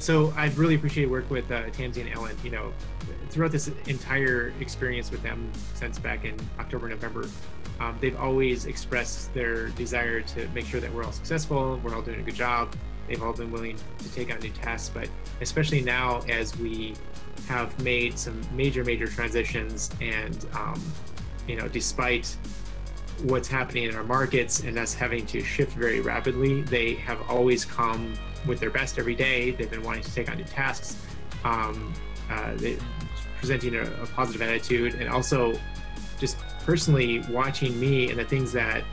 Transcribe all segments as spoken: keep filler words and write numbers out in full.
So I've really appreciated work with uh, Tamsin and Ellen, you know, throughout this entire experience with them since back in October, November. Um, they've always expressed their desire to make sure that we're all successful, we're all doing a good job. They've all been willing to take on new tasks, but especially now as we have made some major, major transitions and, um, you know, despite what's happening in our markets and us having to shift very rapidly, they have always come with their best every day. They've been wanting to take on new tasks, um, uh, they, presenting a, a positive attitude, and also just personally watching me and the things that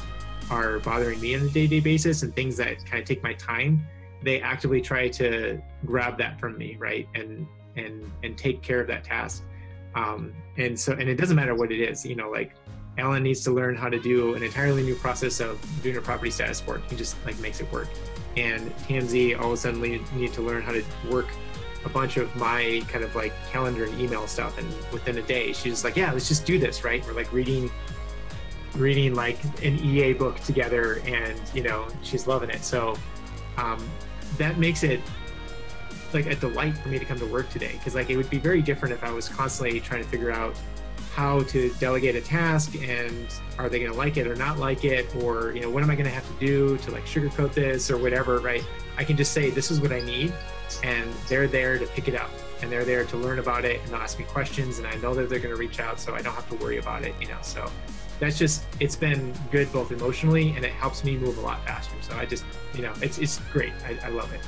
are bothering me on a day-to-day basis and things that kind of take my time, they actively try to grab that from me, right? And and and take care of that task. Um, and so, and it doesn't matter what it is, you know, like Ellen needs to learn how to do an entirely new process of doing her property status work. He just like makes it work. And Tamsin all of a sudden need to learn how to work a bunch of my kind of like calendar and email stuff. And within a day, she's like, yeah, let's just do this, right? We're like reading, reading like an E A book together, and you know, she's loving it. So um, that makes it like a delight for me to come to work today. Cause like, it would be very different if I was constantly trying to figure out how to delegate a task and are they gonna like it or not like it? Or, you know, what am I gonna have to do to like sugarcoat this or whatever, right? I can just say, this is what I need. And they're there to pick it up, and they're there to learn about it and ask me questions, and I know that they're going to reach out, so I don't have to worry about it, you know. So that's just, it's been good both emotionally, and it helps me move a lot faster. So I just, you know, it's it's great. I, I love it.